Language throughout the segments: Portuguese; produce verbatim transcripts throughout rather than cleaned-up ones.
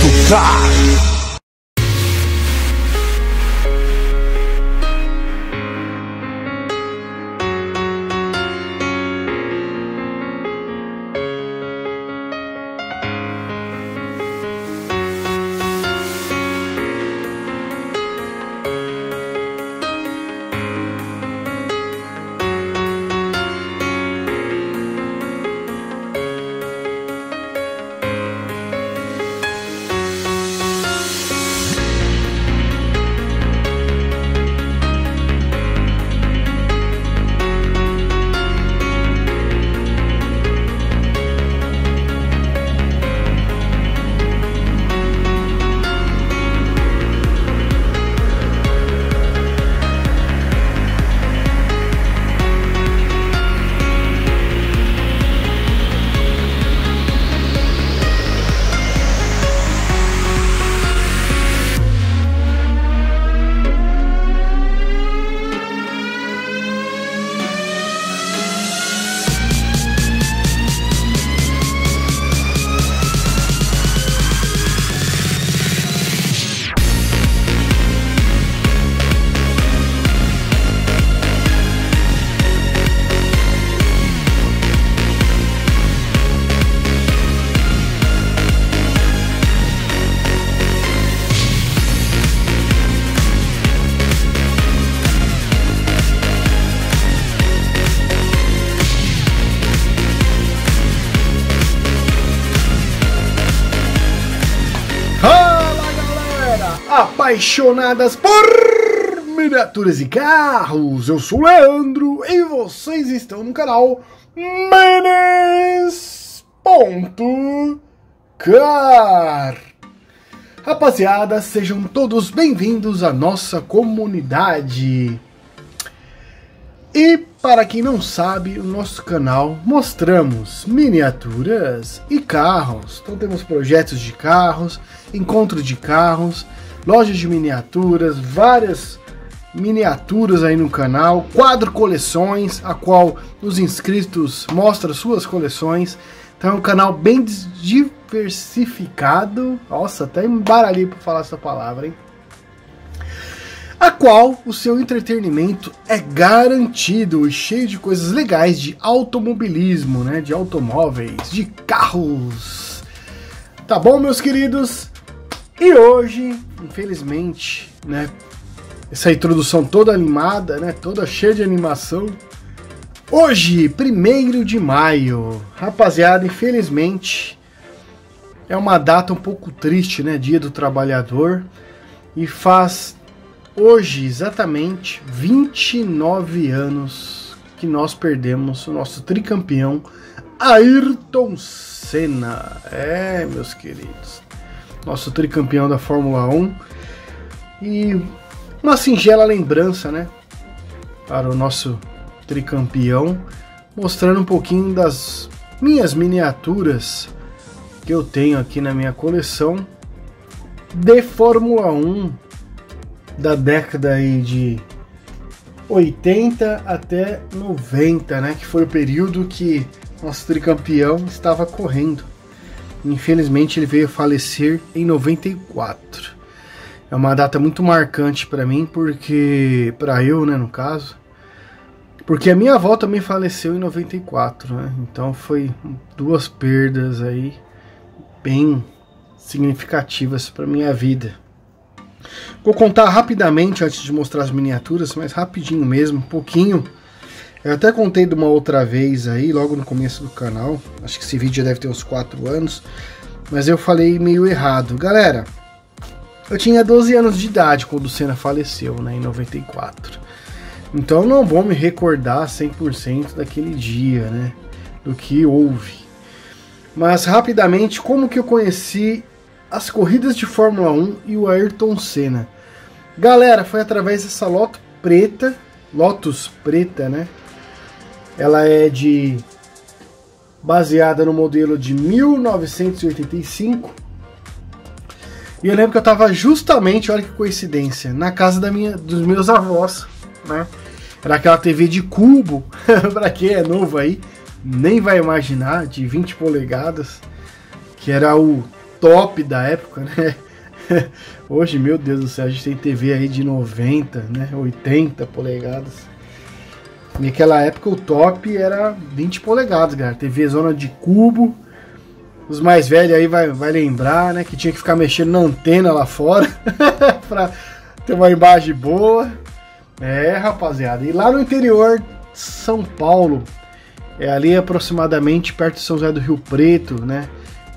Tocar. Apaixonadas por miniaturas e carros, eu sou o Leandro e vocês estão no canal Mines ponto car. Rapaziada, sejam todos bem-vindos à nossa comunidade. E para quem não sabe, o nosso canal mostramos miniaturas e carros. Então temos projetos de carros, encontro de carros, lojas de miniaturas, várias miniaturas aí no canal, quadro coleções, a qual os inscritos mostram suas coleções. Então é um canal bem diversificado, nossa, até embaralhei para falar essa palavra, hein? A qual o seu entretenimento é garantido e cheio de coisas legais de automobilismo, né? De automóveis, de carros. Tá bom, meus queridos? E hoje, infelizmente, né, essa introdução toda animada, né, toda cheia de animação. Hoje, primeiro de maio, rapaziada, infelizmente, é uma data um pouco triste, né, Dia do Trabalhador. E faz hoje exatamente vinte e nove anos que nós perdemos o nosso tricampeão Ayrton Senna. É, meus queridos, nosso tricampeão da Fórmula um, e uma singela lembrança, né, para o nosso tricampeão, mostrando um pouquinho das minhas miniaturas que eu tenho aqui na minha coleção de Fórmula um da década aí de oitenta até noventa, né, que foi o período que nosso tricampeão estava correndo. Infelizmente ele veio falecer em noventa e quatro. É uma data muito marcante para mim, porque para eu, né, no caso, porque a minha avó também faleceu em noventa e quatro, né? Então foi duas perdas aí bem significativas para minha vida. Vou contar rapidamente antes de mostrar as miniaturas, mas rapidinho mesmo, um pouquinho. Eu até contei de uma outra vez aí, logo no começo do canal, acho que esse vídeo já deve ter uns quatro anos, mas eu falei meio errado. Galera, eu tinha doze anos de idade quando o Senna faleceu, né, em noventa e quatro. Então não vou me recordar cem por cento daquele dia, né, do que houve. Mas rapidamente, como que eu conheci as corridas de Fórmula um e o Ayrton Senna? Galera, foi através dessa Lotus preta, Lotus preta, né? Ela é de baseada no modelo de mil novecentos e oitenta e cinco. E eu lembro que eu tava justamente, olha que coincidência, na casa da minha, dos meus avós, né? Era aquela T V de cubo, para quem é novo aí, nem vai imaginar, de vinte polegadas, que era o top da época, né? Hoje, meu Deus do céu, a gente tem T V aí de noventa, né? oitenta polegadas. Naquela época o top era vinte polegadas, galera. T V zona de cubo. Os mais velhos aí vai, vai lembrar, né? Que tinha que ficar mexendo na antena lá fora pra ter uma imagem boa. É, rapaziada. E lá no interior de São Paulo, é ali aproximadamente perto de São José do Rio Preto, né?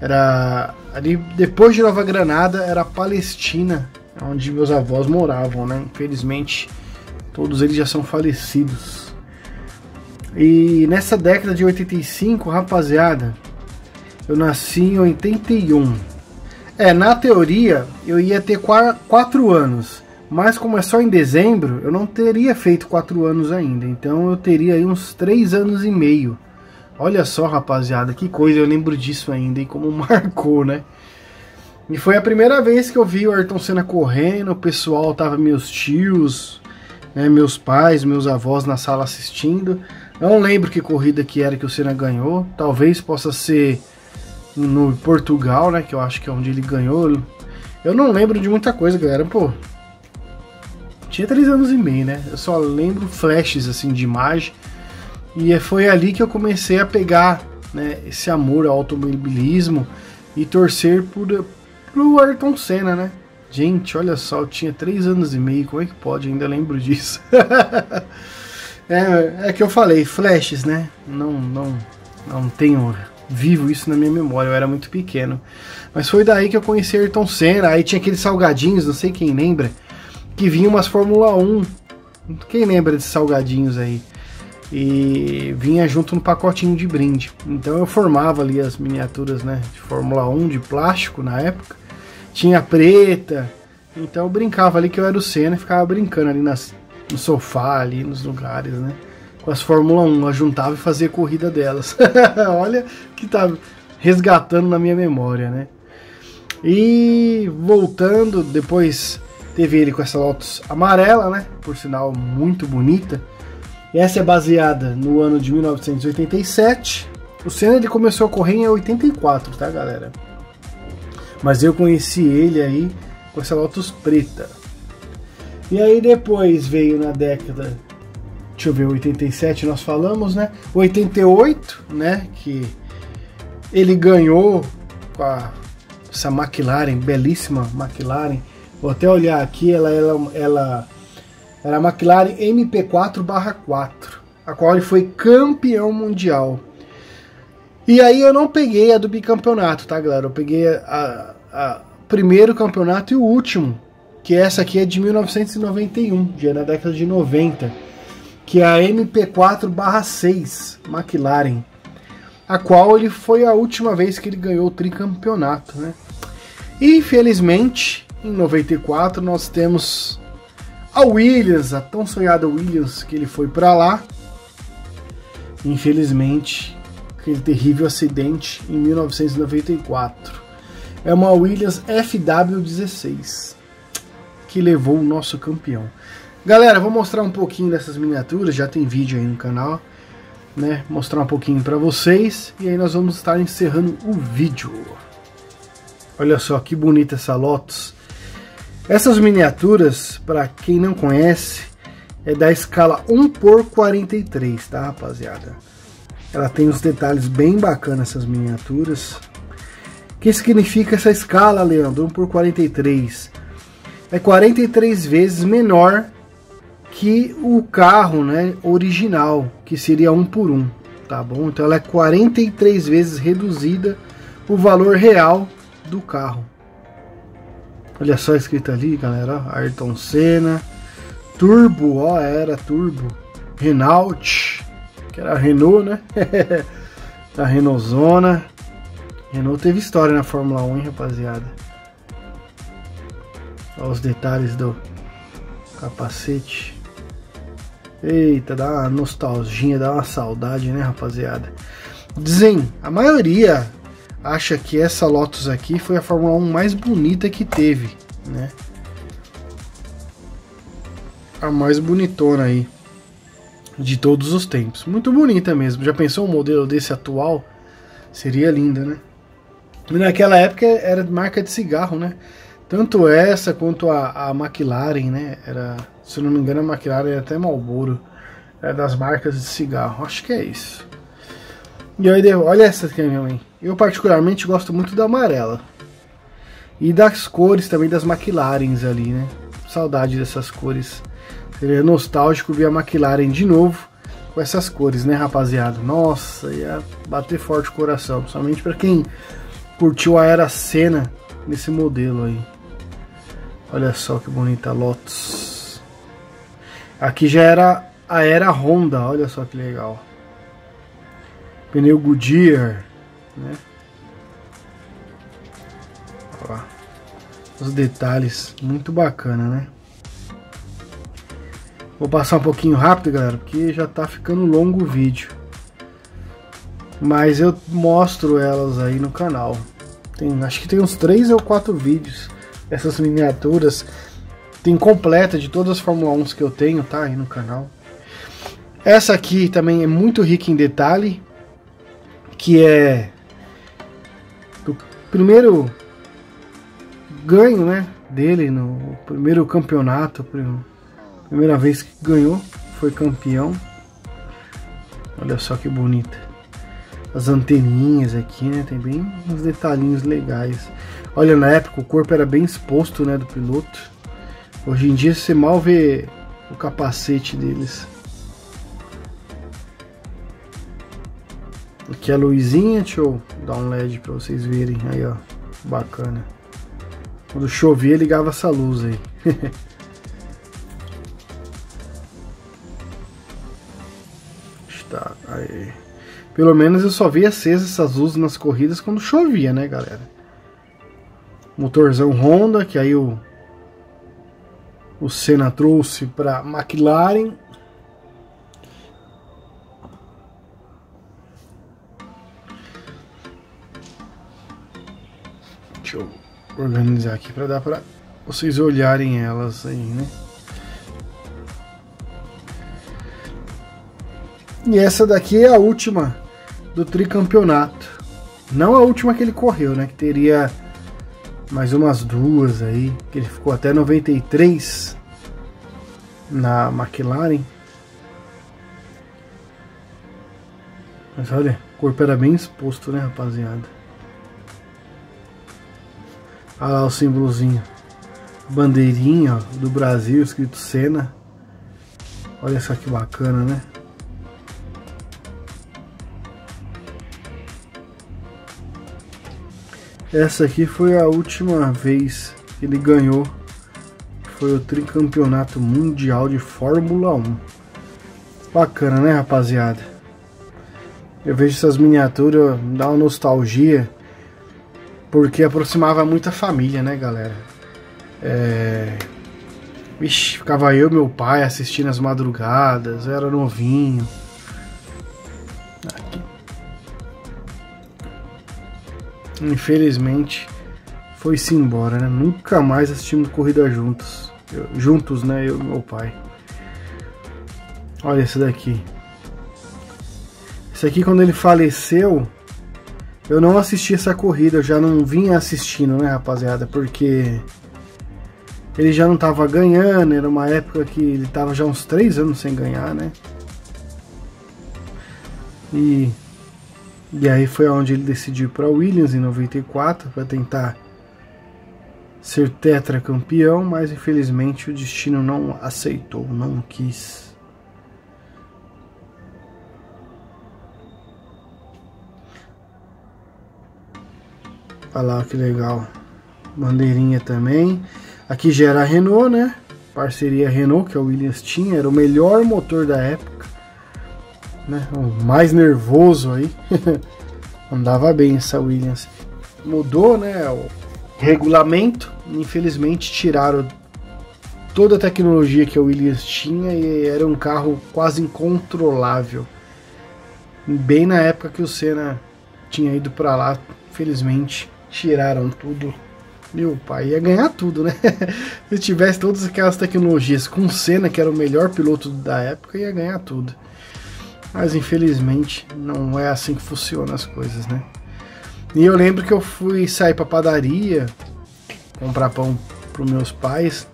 Era ali depois de Nova Granada, era a Palestina, onde meus avós moravam, né? Infelizmente, todos eles já são falecidos. E nessa década de oitenta e cinco, rapaziada, eu nasci em oitenta e um. É, na teoria, eu ia ter quatro anos. Mas como é só em dezembro, eu não teria feito quatro anos ainda. Então eu teria aí uns três anos e meio. Olha só, rapaziada, que coisa, eu lembro disso ainda e como marcou, né? E foi a primeira vez que eu vi o Ayrton Senna correndo. O pessoal tava, meus tios, né, meus pais, meus avós na sala assistindo. Não lembro que corrida que era que o Senna ganhou. Talvez possa ser no Portugal, né, que eu acho que é onde ele ganhou. Eu não lembro de muita coisa, galera, pô. Tinha três anos e meio, né? Eu só lembro flashes, assim, de imagem. E foi ali que eu comecei a pegar, né, esse amor ao automobilismo e torcer por, pro Ayrton Senna, né? Gente, olha só, eu tinha três anos e meio, como é que pode? Eu ainda lembro disso. é, é que eu falei, flashes, né? Não, não, não tenho... vivo isso na minha memória, eu era muito pequeno. Mas foi daí que eu conheci Ayrton Senna. Aí tinha aqueles salgadinhos, não sei quem lembra, que vinha umas Fórmula um. Quem lembra desses salgadinhos aí? E vinha junto no pacotinho de brinde. Então eu formava ali as miniaturas, né, de Fórmula um, de plástico na época. Tinha preta. Então eu brincava ali que eu era o Senna e ficava brincando ali nas, no sofá, ali nos lugares, né, com as Fórmula um, eu juntava e fazia corrida delas. Olha que tá resgatando na minha memória, né? E voltando, depois teve ele com essa Lotus amarela, né? Por sinal, muito bonita. E essa é baseada no ano de mil novecentos e oitenta e sete. O Senna, ele começou a correr em oitenta e quatro, tá, galera? Mas eu conheci ele aí com essa Lotus preta. E aí depois veio na década... Deixa eu ver, oitenta e sete nós falamos, né? oitenta e oito, né? Que ele ganhou com a, essa McLaren, belíssima McLaren. Vou até olhar aqui, ela, ela, ela era a McLaren M P quatro barra quatro, a qual ele foi campeão mundial. E aí eu não peguei a do bicampeonato, tá, galera? Eu peguei a, a, a primeiro campeonato e o último, que essa aqui é de mil novecentos e noventa e um, já na década de noventa. Que é a M P quatro barra seis McLaren, a qual ele foi a última vez que ele ganhou o tricampeonato, né? E infelizmente, em noventa e quatro, nós temos a Williams, a tão sonhada Williams, que ele foi para lá. Infelizmente, aquele terrível acidente em mil novecentos e noventa e quatro. É uma Williams F W dezesseis que levou o nosso campeão. Galera, vou mostrar um pouquinho dessas miniaturas, já tem vídeo aí no canal, né? Mostrar um pouquinho pra vocês, e aí nós vamos estar encerrando o vídeo. Olha só que bonita essa Lotus. Essas miniaturas, pra quem não conhece, é da escala um por quarenta e três, tá, rapaziada? Ela tem uns detalhes bem bacanas, essas miniaturas. O que significa essa escala, Leandro? um por quarenta e três? É quarenta e três vezes menor que o carro, né, original, que seria um por um, tá bom? Então ela é quarenta e três vezes reduzida o valor real do carro. Olha só escrito ali, galera, ó, Ayrton Senna, Turbo, ó, era Turbo, Renault, que era a Renault, né? A Renaultzona. Renault teve história na Fórmula um, hein, rapaziada? Olha os detalhes do capacete. Eita, dá uma nostalgia, dá uma saudade, né, rapaziada? Dizem, a maioria acha que essa Lotus aqui foi a Fórmula um mais bonita que teve, né? A mais bonitona aí de todos os tempos. Muito bonita mesmo. Já pensou um modelo desse atual? Seria linda, né? E naquela época era marca de cigarro, né? Tanto essa quanto a, a McLaren, né? Era, se eu não me engano, a McLaren era até Malboro. Era das marcas de cigarro. Acho que é isso. E aí, olha essa aqui, minha mãe. Eu particularmente gosto muito da amarela. E das cores também das McLarens ali, né? Saudade dessas cores. Seria nostálgico ver a McLaren de novo com essas cores, né, rapaziada? Nossa, ia bater forte o coração. Principalmente pra quem curtiu a era Senna nesse modelo aí. Olha só que bonita a Lotus. Aqui já era a era Honda, olha só que legal. Pneu Goodyear, né? Olha lá. Os detalhes, muito bacana, né? Vou passar um pouquinho rápido, galera, porque já tá ficando longo o vídeo. Mas eu mostro elas aí no canal. Tem, acho que tem uns três ou quatro vídeos. Essas miniaturas. Tem completa de todas as Fórmula um que eu tenho, tá? Aí no canal. Essa aqui também é muito rica em detalhe. Que é... o primeiro ganho, né? Dele no primeiro campeonato. Primeira vez que ganhou. Foi campeão. Olha só que bonita. As anteninhas aqui, né? Tem bem uns detalhinhos legais. Olha, na época o corpo era bem exposto, né? Do piloto. Hoje em dia você mal vê o capacete deles. Aqui a luzinha, deixa eu dar um L E D pra vocês verem. Aí, ó, bacana. Quando chovia ligava essa luz aí. Está aí. Pelo menos eu só via acesa essas luzes nas corridas quando chovia, né, galera? Motorzão Honda, que aí o O Senna trouxe para McLaren. Deixa eu organizar aqui para dar para vocês olharem elas aí, né? E essa daqui é a última do tricampeonato. Não a última que ele correu, né? Que teria mais umas duas aí, que ele ficou até noventa e três na McLaren. Mas olha, o corpo era bem exposto, né, rapaziada? Olha lá o símbolozinho, bandeirinha, ó, do Brasil, escrito Senna. Olha só que bacana, né? Essa aqui foi a última vez que ele ganhou, foi o tricampeonato mundial de Fórmula um. Bacana, né, rapaziada? Eu vejo essas miniaturas, dá uma nostalgia, porque aproximava muito a família, né, galera? É... Vixe, ficava eu e meu pai assistindo às madrugadas, eu era novinho. Infelizmente foi-se embora, né? Nunca mais assistimos corrida juntos. Eu, juntos, né? Eu e meu pai. Olha esse daqui. Esse aqui, quando ele faleceu, eu não assisti essa corrida. Eu já não vinha assistindo, né, rapaziada? Porque ele já não tava ganhando. Era uma época que ele tava já uns três anos sem ganhar, né? E... E aí foi onde ele decidiu ir para Williams em noventa e quatro para tentar ser tetracampeão, mas infelizmente o destino não aceitou, não quis. Olha lá que legal, bandeirinha também. Aqui já era a Renault, né? Parceria Renault que a Williams tinha, era o melhor motor da época. Né? O mais nervoso aí. Andava bem essa Williams. Mudou, né, o regulamento. Infelizmente tiraram toda a tecnologia que a Williams tinha e era um carro quase incontrolável. Bem na época que o Senna tinha ido para lá, infelizmente tiraram tudo. Meu pai ia ganhar tudo, né? Se tivesse todas aquelas tecnologias com o Senna, que era o melhor piloto da época, ia ganhar tudo. Mas infelizmente não é assim que funcionam as coisas, né? E eu lembro que eu fui sair pra padaria, comprar pão pros meus pais,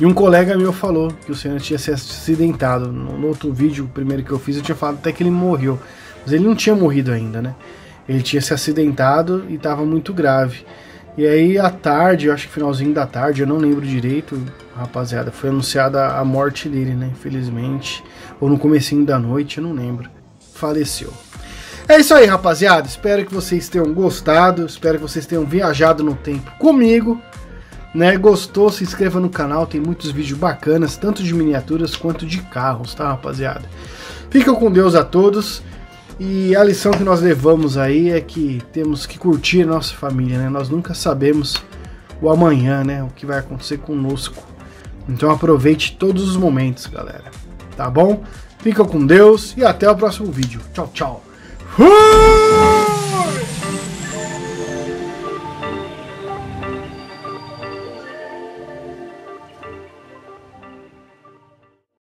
e um colega meu falou que o Senna tinha se acidentado. No, no outro vídeo, o primeiro que eu fiz, eu tinha falado até que ele morreu. Mas ele não tinha morrido ainda, né? Ele tinha se acidentado e tava muito grave. E aí, à tarde, eu acho que finalzinho da tarde, eu não lembro direito, rapaziada, foi anunciada a morte dele, né? Infelizmente. Ou no comecinho da noite, eu não lembro. Faleceu. É isso aí, rapaziada. Espero que vocês tenham gostado. Espero que vocês tenham viajado no tempo comigo. Né? Gostou? Se inscreva no canal. Tem muitos vídeos bacanas, tanto de miniaturas quanto de carros, tá, rapaziada? Fiquem com Deus a todos. E a lição que nós levamos aí é que temos que curtir a nossa família, né? Nós nunca sabemos o amanhã, né? O que vai acontecer conosco. Então aproveite todos os momentos, galera. Tá bom? Fica com Deus e até o próximo vídeo. Tchau, tchau.